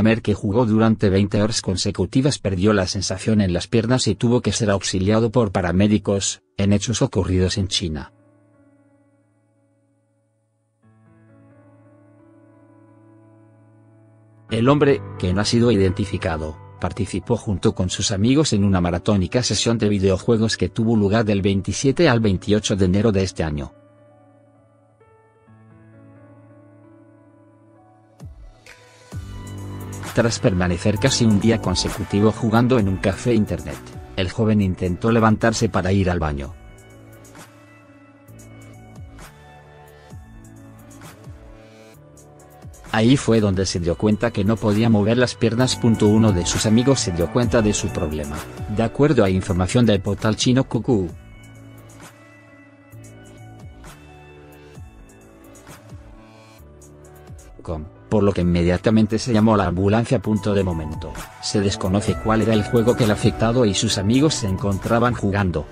Kramer, que jugó durante 20 horas consecutivas, perdió la sensación en las piernas y tuvo que ser auxiliado por paramédicos, en hechos ocurridos en China. El hombre, que no ha sido identificado, participó junto con sus amigos en una maratónica sesión de videojuegos que tuvo lugar del 27 al 28 de enero de este año. Tras permanecer casi un día consecutivo jugando en un café internet, el joven intentó levantarse para ir al baño. Ahí fue donde se dio cuenta que no podía mover las piernas. Uno de sus amigos se dio cuenta de su problema, de acuerdo a información del portal chino Cuckoo. Por lo que inmediatamente se llamó a la ambulancia. De momento, se desconoce cuál era el juego que el afectado y sus amigos se encontraban jugando.